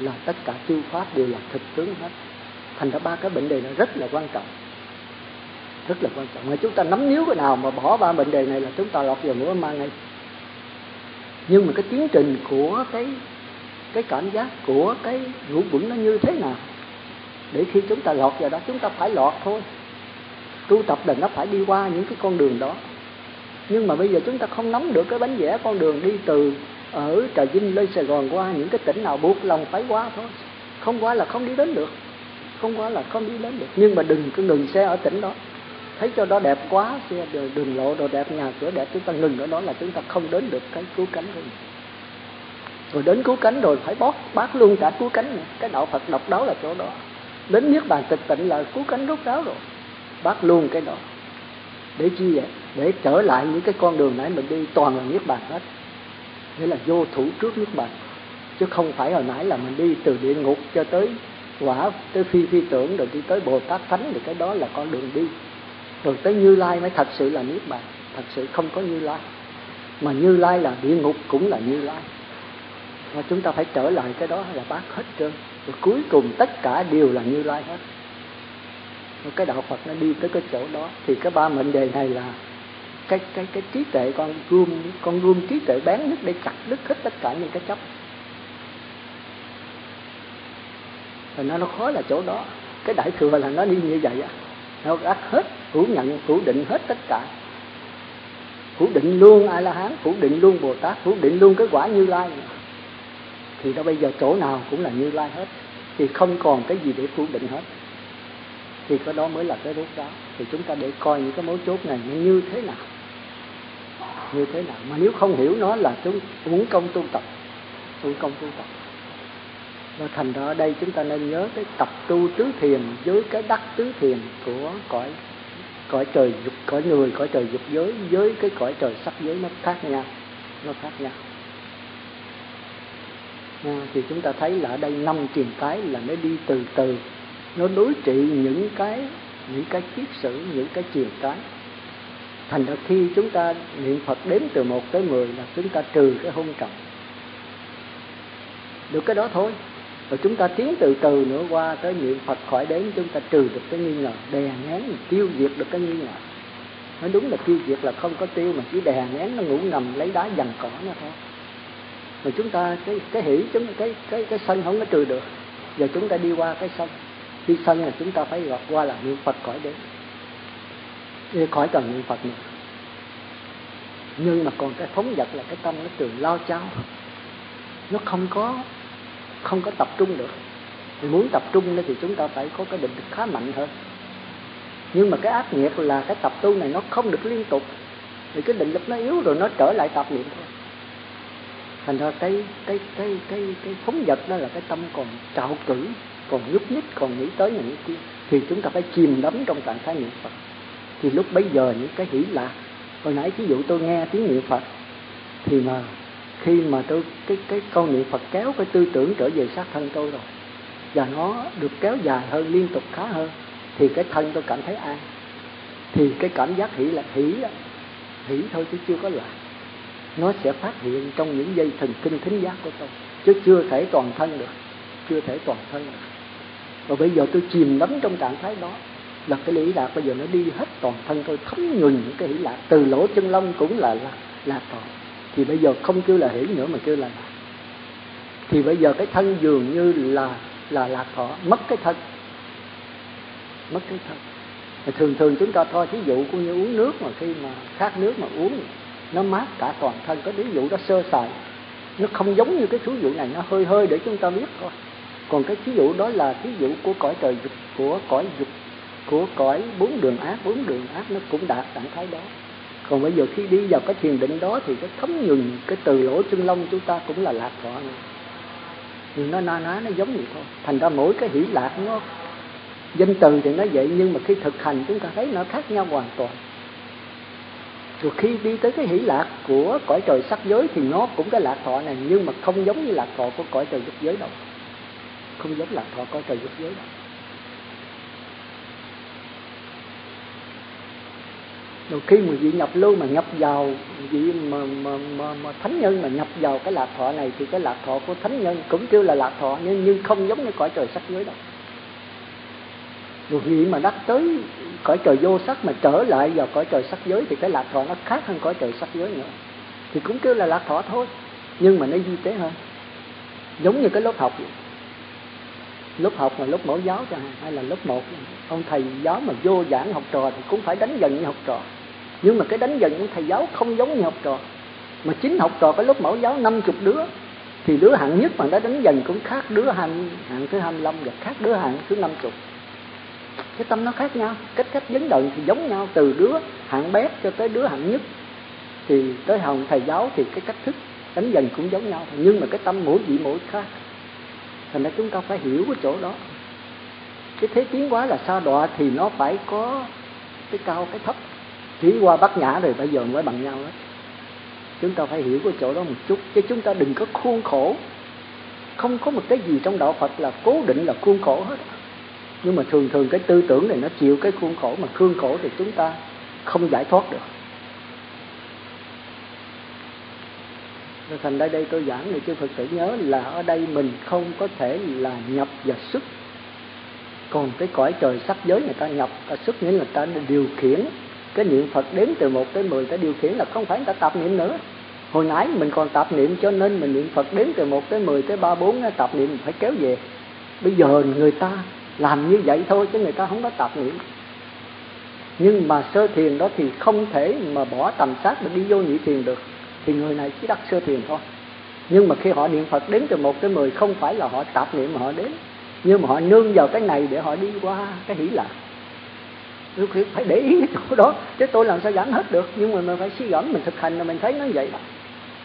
là tất cả chư pháp đều là thực tướng hết. Thành ra ba cái mệnh đề này rất là quan trọng, rất là quan trọng. Mà chúng ta nắm níu cái nào mà bỏ ba mệnh đề này là chúng ta lọt vào ngũ ma ngay. Nhưng mà cái tiến trình của cái cảm giác của cái ngũ quẩn nó như thế nào, để khi chúng ta lọt vào đó chúng ta phải lọt thôi. tu tập là nó phải đi qua những cái con đường đó. Nhưng mà bây giờ chúng ta không nắm được cái bánh vẽ con đường đi từ ở Trà Vinh lên Sài Gòn qua những cái tỉnh nào, buộc lòng phải qua thôi. Không qua là không đi đến được, không qua là không đi đến được. Nhưng mà đừng cứ ngừng xe ở tỉnh đó, thấy cho đó đẹp quá, xe đường lộ đồ đẹp, nhà cửa đẹp, chúng ta ngừng ở đó là chúng ta không đến được cái cứu cánh của mình. Rồi đến cứu cánh rồi phải bóp bác luôn cả cứu cánh này. Cái đạo Phật độc đáo là chỗ đó. Đến Niết Bàn tịch tịnh là cứu cánh rốt ráo rồi, bác luôn cái đó. Để chi vậy? Để trở lại những cái con đường nãy mình đi toàn là Niết Bàn hết. Nghĩa là vô thủ trước Niết Bàn, chứ không phải hồi nãy là mình đi từ địa ngục cho tới quả, tới phi tưởng, rồi đi tới Bồ Tát Thánh. Thì cái đó là con đường đi. Rồi tới Như Lai mới thật sự là Niết Bàn. Thật sự không có Như Lai, mà Như Lai là địa ngục cũng là Như Lai. Và chúng ta phải trở lại cái đó là bác hết trơn. Rồi cuối cùng tất cả đều là Như Lai hết. Rồi cái đạo Phật nó đi tới cái chỗ đó. Thì cái ba mệnh đề này là cái trí tuệ con gươm trí tuệ bén nhất để chặt đứt hết tất cả những cái chấp. Rồi nó khó là chỗ đó. Cái đại thừa là nó đi như vậy á. Nó ắt hết, hữu nhận, hữu định hết tất cả. Hữu định luôn A-la-hán, hữu định luôn Bồ Tát, hữu định luôn cái quả Như Lai. Thì đó bây giờ chỗ nào cũng là Như Lai hết. Thì không còn cái gì để phủ định hết. Thì cái đó mới là cái rốt ráo. Thì chúng ta để coi những cái mấu chốt này nó như thế nào, như thế nào. Mà nếu không hiểu nó là chúng uổng công tu tập, uổng công tu tập. Và thành ra ở đây chúng ta nên nhớ cái tập tu tứ thiền với cái đắc tứ thiền của cõi trời dục, cõi người, cõi trời dục giới với cái cõi trời sắc giới nó khác nhau, nó khác nhau. Thì chúng ta thấy là ở đây 5 triền phái là nó đi từ từ, nó đối trị những cái kiết sử, những cái triền phái. Thành ra khi chúng ta niệm Phật đếm từ 1 tới 10 là chúng ta trừ cái hôn trầm, được cái đó thôi. Rồi chúng ta tiến từ từ nữa qua tới niệm Phật khỏi đếm, chúng ta trừ được cái nghi ngờ, đè nén, tiêu diệt được cái nghi ngờ. Nói đúng là tiêu diệt là không có tiêu, mà chỉ đè nén nó ngủ ngầm lấy đá dằn cỏ nó thôi. Mà chúng ta cái hỷ chúng cái sân không có trừ được. Giờ chúng ta đi qua cái sân. Đi sân là chúng ta phải gọt qua là niệm Phật khỏi đến. Đi khỏi cần niệm Phật nữa. Nhưng mà còn cái phóng dật là cái tâm nó trường lao chao. Nó không có tập trung được. Thì muốn tập trung thì chúng ta phải có cái định lực khá mạnh hơn. Nhưng mà cái ác nghiệp là cái tập tu này nó không được liên tục. Thì cái định lực nó yếu rồi nó trở lại tập niệm thôi. Thành ra cái phóng dật đó là cái tâm còn trạo cử, còn nhúc nhích, còn nghĩ tới những kia. Thì chúng ta phải chìm đắm trong trạng thái niệm Phật. Thì lúc bấy giờ những cái hỷ lạc, hồi nãy ví dụ tôi nghe tiếng niệm Phật, thì mà khi mà tôi cái câu niệm Phật kéo cái tư tưởng trở về xác thân tôi rồi, và nó được kéo dài hơn, liên tục khá hơn, thì cái thân tôi cảm thấy an. Thì cái cảm giác hỷ là hỷ thôi chứ chưa có lạc. Nó sẽ phát hiện trong những dây thần kinh thính giác của tôi, chứ chưa thể toàn thân được, chưa thể toàn thân được. Và bây giờ tôi chìm đắm trong trạng thái đó, là cái lý lạc bây giờ nó đi hết toàn thân tôi, thấm nhuần những cái hỷ lạc, từ lỗ chân lông cũng là toàn. Thì bây giờ không kêu là hỷ nữa mà kêu là lạc. Thì bây giờ cái thân dường như là lạc thọ, mất cái thân. Và thường chúng ta thôi, thí dụ cũng như uống nước mà khi mà khát nước mà uống, nó mát cả toàn thân. Cái ví dụ đó sơ sài, nó không giống như cái thí dụ này, nó hơi hơi để chúng ta biết thôi. Còn cái thí dụ đó là thí dụ của cõi trời dục, của cõi 4 đường ác, nó cũng đạt trạng thái đó. Còn bây giờ khi đi vào cái thiền định đó thì cái thấm nhuần cái từ lỗ chân lông chúng ta cũng là lạc thọ nữa. Nhưng nó giống vậy thôi. Thành ra mỗi cái hỷ lạc nó danh từ thì nó vậy, nhưng mà khi thực hành chúng ta thấy nó khác nhau hoàn toàn. Rồi khi đi tới cái hỷ lạc của cõi trời sắc giới thì nó cũng cái lạc thọ này, nhưng mà không giống như lạc thọ của cõi trời dục giới đâu. Không giống lạc thọ cõi trời dục giới đâu. Rồi khi mà vị nhập lưu mà nhập vào vị mà thánh nhân mà nhập vào cái lạc thọ này thì cái lạc thọ của thánh nhân cũng kêu là lạc thọ, nhưng không giống như cõi trời sắc giới đâu. Rồi vị mà đắc tới cõi trời vô sắc mà trở lại vào cõi trời sắc giới thì cái lạc thọ nó khác hơn cõi trời sắc giới nữa. Thì cũng kêu là lạc thọ thôi, nhưng mà nó vi tế hơn. Giống như cái lớp học vậy. lúc học mà lúc mẫu giáo chẳng hạn, hay là lớp 1 ông thầy giáo mà vô giảng học trò thì cũng phải đánh dần như học trò, nhưng mà cái đánh dần của thầy giáo không giống như học trò, mà chính học trò cái lớp mẫu giáo 50 đứa thì đứa hạng nhất mà đã đánh dần cũng khác đứa hạng thứ 25 và khác đứa hạng thứ 50. Cái tâm nó khác nhau, cách vấn đời thì giống nhau, từ đứa hạng bé cho tới đứa hạng nhất thì tới hồng thầy giáo thì cái cách thức đánh dần cũng giống nhau, nhưng mà cái tâm mỗi vị mỗi khác. Thành ra chúng ta phải hiểu cái chỗ đó. Cái thế tiến hóa là sa đọa thì nó phải có cái cao cái thấp, chỉ qua Bát Nhã rồi bây giờ mới bằng nhau hết. Chúng ta phải hiểu cái chỗ đó một chút, chứ chúng ta đừng có khuôn khổ. Không có một cái gì trong đạo Phật là cố định là khuôn khổ hết, nhưng mà thường thường cái tư tưởng này nó chịu cái khuôn khổ, mà khuôn khổ thì chúng ta không giải thoát được. Rồi thành ra đây tôi giảng để chư Phật tử nhớ là ở đây mình không có thể là nhập và xuất. Còn cái cõi trời sắc giới người ta nhập, ta xuất nghĩa là ta điều khiển. Cái niệm Phật đếm từ 1 tới 10 ta điều khiển, là không phải người ta tạp niệm nữa. Hồi nãy mình còn tạp niệm cho nên mình niệm Phật đếm từ 1 tới 10 tới 3, 4 tạp niệm phải kéo về. Bây giờ người ta làm như vậy thôi chứ người ta không có tạp niệm. Nhưng mà sơ thiền đó thì không thể mà bỏ tầm sát để đi vô nhị thiền được, thì người này chỉ đắc sơ thiền thôi. Nhưng mà khi họ niệm Phật đếm từ 1 tới 10 không phải là họ tạp niệm mà họ đếm, nhưng mà họ nương vào cái này để họ đi qua cái hỷ lạc. Lúc phải để ý cái chỗ đó, chứ tôi làm sao giảng hết được, nhưng mà mình phải suy gẫm, mình thực hành là mình thấy nó vậy.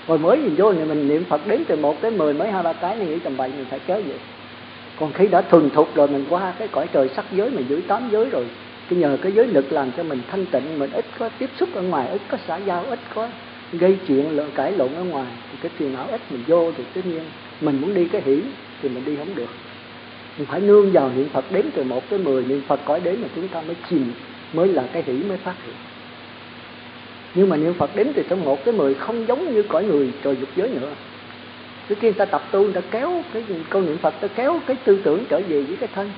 Rồi mới nhìn vô thì mình niệm Phật đếm từ 1 tới 10 mới 2-3 cái, mình nghĩ tầm bậy mình phải kéo vậy. Còn khi đã thuần thục rồi mình qua cái cõi trời sắc giới, mình giữ 8 giới rồi, thì nhờ cái giới lực làm cho mình thanh tịnh, mình ít có tiếp xúc ở ngoài, ít có xã giao, ít có gây chuyện lộn cãi lộn ở ngoài, thì cái phiền não ít, mình vô thì tất nhiên mình muốn đi cái hỷ thì mình đi không được. Mình phải nương vào niệm Phật đếm từ 1 tới 10, niệm Phật cõi đến mà chúng ta mới chìm, mới là cái hỷ mới phát hiện. Nhưng mà niệm Phật đếm từ 1 tới 10 không giống như cõi người trời dục giới nữa. Cứ khi người ta tập tu, người ta kéo cái câu niệm Phật, ta kéo cái tư tưởng trở về với cái thân.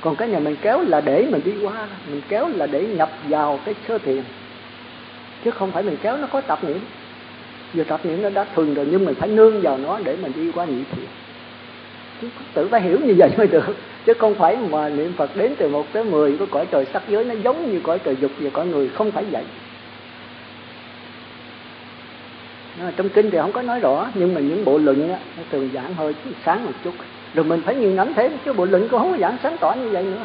Còn cái này mình kéo là để mình đi qua, mình kéo là để nhập vào cái sơ thiền, chứ không phải mình kéo nó có tập niệm. Giờ tập niệm nó đã thường rồi, nhưng mình phải nương vào nó để mình đi qua nhị thiền. Chứ tự phải hiểu như vậy mới được, chứ không phải mà niệm Phật đến từ 1 tới 10 của cõi trời sắc giới nó giống như cõi trời dục và cõi người, không phải vậy. Trong kinh thì không có nói rõ, nhưng mà những bộ luận á, nó thường giảng hơi sáng một chút, rồi mình phải nghiền ngẫm thêm, chứ bộ luận cũng không có giảng sáng tỏ như vậy nữa.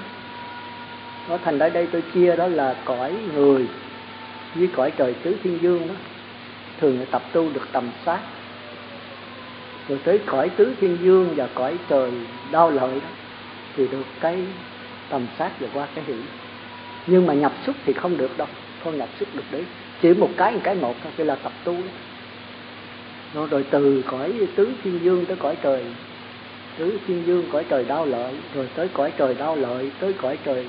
Nó thành ra đây tôi chia đó là cõi người với cõi trời tứ thiên dương đó, thường là tập tu được tầm sát. Rồi tới cõi tứ thiên dương và cõi trời đau lợi đó thì được cái tầm sát và qua cái hỷ. Nhưng mà nhập xuất thì không được đâu, không nhập xuất được đấy. Chỉ một cái thôi, cái là tập tu đó. Rồi từ cõi tứ thiên dương tới cõi trời tứ thiên dương, cõi trời đau lợi, rồi tới cõi trời đau lợi, tới cõi trời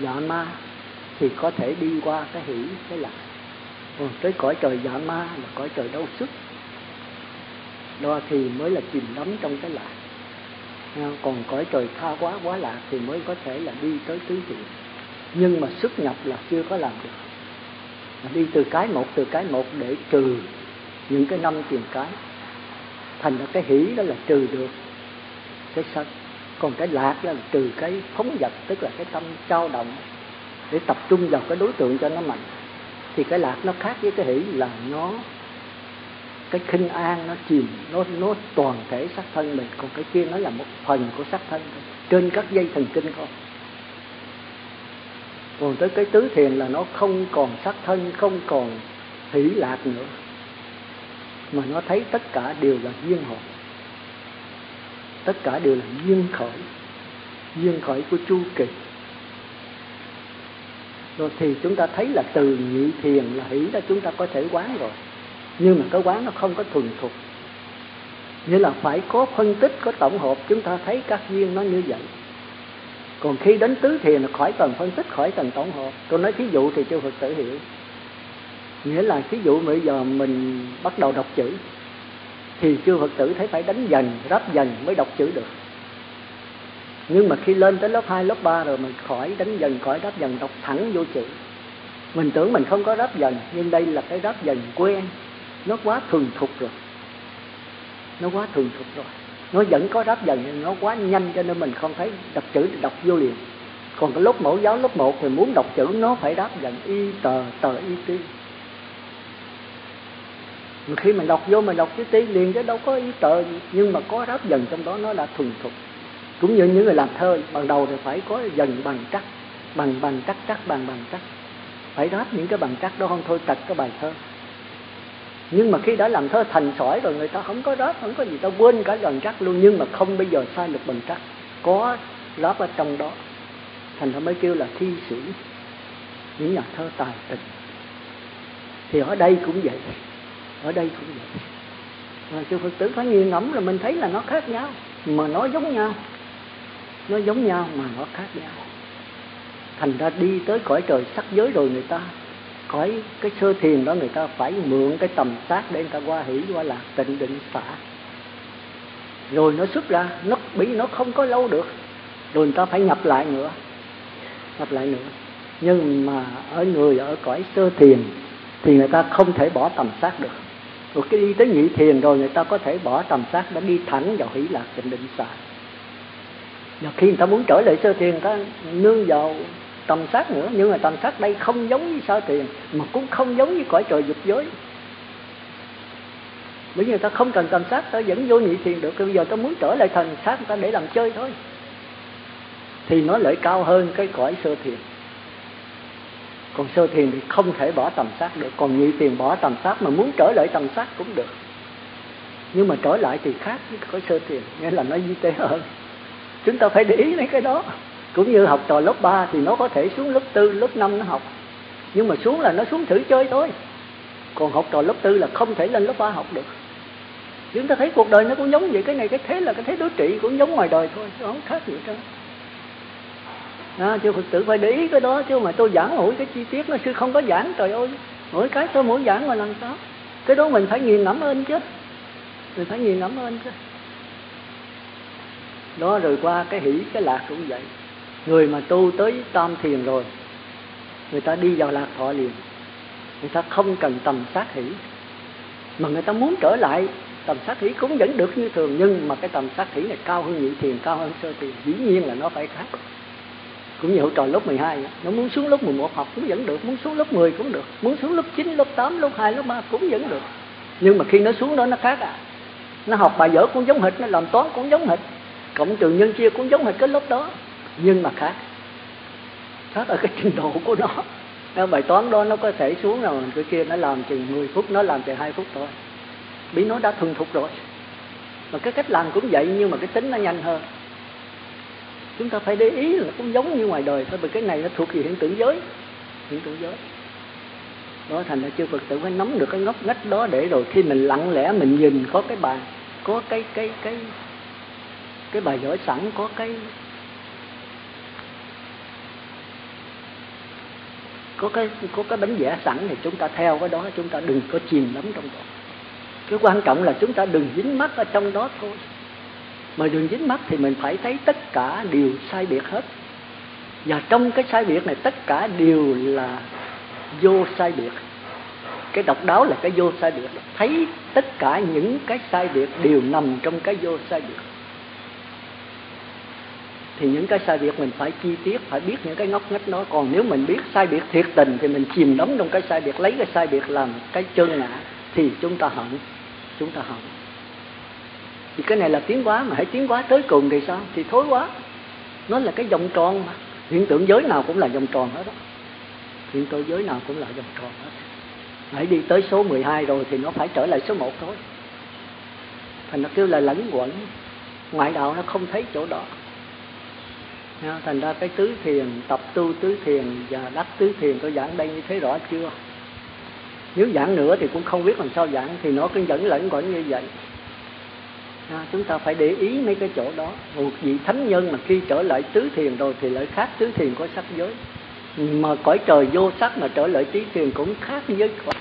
dạ ma thì có thể đi qua cái hỷ cái lạc. Còn tới cõi trời dạ ma là cõi trời đau xuất, đó thì mới là chìm đắm trong cái lạc. Còn cõi trời tha quá quá lạc thì mới có thể là đi tới tứ thiền. Nhưng mà xuất nhập là chưa có làm được, là đi từ cái một để trừ những cái 5 tiền cái, thành ra cái hỷ đó là trừ được cái sân, còn cái lạc là trừ cái phóng dật, tức là cái tâm trao động để tập trung vào cái đối tượng cho nó mạnh. Thì cái lạc nó khác với cái hỷ là nó cái khinh an, nó chìm, nó toàn thể sắc thân mình, còn cái kia nó là một phần của sắc thân trên các dây thần kinh thôi. Còn tới cái tứ thiền là nó không còn sắc thân, không còn hỷ lạc nữa, mà nó thấy tất cả đều là duyên hội, tất cả đều là duyên khởi của chu kỳ. Rồi thì chúng ta thấy là từ nhị thiền là hỷ đó chúng ta có thể quán rồi, nhưng mà cái quán nó không có thuần thục, nghĩa là phải có phân tích, có tổng hợp chúng ta thấy các duyên nó như vậy. Còn khi đến tứ thiền là khỏi cần phân tích, khỏi cần tổng hợp. Tôi nói thí dụ thì cho Phật tử hiểu, nghĩa là thí dụ bây giờ mình bắt đầu đọc chữ thì chư Phật tử thấy phải đánh dần, ráp dần mới đọc chữ được. Nhưng mà khi lên tới lớp 2, lớp 3 rồi mình khỏi đánh dần, khỏi ráp dần, đọc thẳng vô chữ. Mình tưởng mình không có ráp dần, nhưng đây là cái ráp dần quen, nó quá thuần thục rồi. nó vẫn có đáp dần, nó quá nhanh cho nên mình không thấy đọc chữ đọc vô liền. Còn cái lớp mẫu giáo lớp 1 thì muốn đọc chữ nó phải đáp dần y tờ tờ y ti. Khi mình đọc vô mình đọc chữ tí liền chứ đâu có y tờ gì, nhưng mà có đáp dần trong đó nó đã thuần thục. Cũng như những người làm thơ ban đầu thì phải có dần bằng trắc, bằng trắc bằng trắc, phải đáp những cái bằng trắc đó không thôi trật cái bài thơ. Nhưng mà khi đã làm thơ thành sỏi rồi người ta không có đáp, không có gì, ta quên cả bằng trắc luôn, nhưng mà không bây giờ sai được bằng trắc, có đáp ở trong đó. Thành ra mới kêu là thi sĩ, những nhà thơ tài tình. Thì ở đây cũng vậy, ở đây cũng vậy. Mà sư Phật tử phải nghiền ngẫm là mình thấy là nó khác nhau, mà nó giống nhau. Nó giống nhau mà nó khác nhau. Thành ra đi tới cõi trời sắc giới rồi người ta, cõi cái sơ thiền đó người ta phải mượn cái tầm sát để người ta qua hỷ, qua lạc, tịnh, định, xả. Rồi nó xuất ra, nó bị nó không có lâu được. Rồi người ta phải nhập lại nữa, nhập lại nữa. Nhưng mà ở người ở cõi sơ thiền thì người ta không thể bỏ tầm sát được. Rồi cái đi tới nhị thiền rồi người ta có thể bỏ tầm sát đã đi thẳng vào hỷ lạc tịnh định xả. Và khi người ta muốn trở lại sơ thiền người ta nương vào tầm sát nữa. Nhưng mà tầm sát đây không giống với sơ thiền, mà cũng không giống với cõi trời dục giới. Bởi vì người ta không cần tầm sát, ta vẫn vô nhị thiền được. Bây giờ ta muốn trở lại thần sát người ta để làm chơi thôi, thì nó lại cao hơn cái cõi sơ thiền. Còn sơ thiền thì không thể bỏ tầm sát được. Còn nhị thiền bỏ tầm sát mà muốn trở lại tầm sát cũng được, nhưng mà trở lại thì khác với cõi sơ thiền, nghĩa là nó vi tế hơn. Chúng ta phải để ý đến cái đó. Cũng như học trò lớp 3 thì nó có thể xuống lớp 4, lớp 5 nó học, nhưng mà xuống là nó xuống thử chơi thôi. Còn học trò lớp 4 là không thể lên lớp 3 học được. Chúng ta thấy cuộc đời nó cũng giống vậy. Cái này cái thế là cái thế đối trị cũng giống ngoài đời thôi, nó không khác gì hết. Chứ Phật tử phải để ý cái đó. Chứ mà tôi giảng mỗi cái chi tiết nó sư không có giảng. Trời ơi, mỗi cái tôi mỗi giảng mà làm sao? Cái đó mình phải nghiền ngẫm ơn chứ. Mình phải nghiền ngẫm ơn chứ. Đó, rồi qua cái hỷ cái lạc cũng vậy. Người mà tu tới tam thiền rồi, người ta đi vào lạc thọ liền. Người ta không cần tầm sát hỷ, mà người ta muốn trở lại tầm sát hỷ cũng vẫn được như thường. Nhưng mà cái tầm sát hỷ này cao hơn nhị thiền, cao hơn sơ thiền. Dĩ nhiên là nó phải khác. Cũng như học trò lớp 12, nó muốn xuống lớp 11 học cũng vẫn được, muốn xuống lớp 10 cũng được, muốn xuống lớp 9, lớp 8, lớp 2, lớp 3 cũng vẫn được. Nhưng mà khi nó xuống đó nó khác à. Nó học bài vở cũng giống hệt, nó làm toán cũng giống hệt, cộng trừ nhân chia cũng giống hệt cái lớp đó, nhưng mà khác. Khác ở cái trình độ của nó. Cái bài toán đó nó có thể xuống rồi, cái kia nó làm chừng 10 phút, nó làm chừng 2 phút thôi. Vì nó đã thuần thục rồi. Mà cái cách làm cũng vậy, nhưng mà cái tính nó nhanh hơn. Chúng ta phải để ý là cũng giống như ngoài đời thôi. Bởi cái này nó thuộc về hiện tượng giới. Hiện tượng giới đó, thành ra chư Phật tử phải nắm được cái ngóc ngách đó. Để rồi khi mình lặng lẽ mình nhìn, có cái bài, có cái bài vở sẵn, có cái bánh vẽ sẵn thì chúng ta theo cái đó. Chúng ta đừng có chìm đắm trong đó. Cái quan trọng là chúng ta đừng dính mắc ở trong đó thôi. Mà đường dính mắt thì mình phải thấy tất cả đều sai biệt hết. Và trong cái sai biệt này tất cả đều là vô sai biệt. Cái độc đáo là cái vô sai biệt. Thấy tất cả những cái sai biệt đều nằm trong cái vô sai biệt. Thì những cái sai biệt mình phải chi tiết, phải biết những cái ngóc ngách nó. Còn nếu mình biết sai biệt thiệt tình thì mình chìm đắm trong cái sai biệt, lấy cái sai biệt làm cái chân ngã, thì chúng ta hận. Chúng ta hận. Thì cái này là tiến hóa, mà hãy tiến hóa tới cùng thì sao? Thì thối quá. Nó là cái vòng tròn mà. Hiện tượng giới nào cũng là vòng tròn hết đó. Hiện tượng giới nào cũng là vòng tròn hết. Hãy đi tới số 12 rồi thì nó phải trở lại số 1 thôi. Thành nó kêu là lẫn quẩn. Ngoại đạo nó không thấy chỗ đó. Thành ra cái tứ thiền, tập tu tứ thiền và đắc tứ thiền, tôi giảng đây như thế rõ chưa? Nếu giảng nữa thì cũng không biết làm sao giảng. Thì nó cứ dẫn lẫn quẩn như vậy. Chúng ta phải để ý mấy cái chỗ đó. Một vị thánh nhân mà khi trở lại tứ thiền rồi thì lại khác tứ thiền có sắc giới. Mà cõi trời vô sắc mà trở lại tứ thiền cũng khác với cõi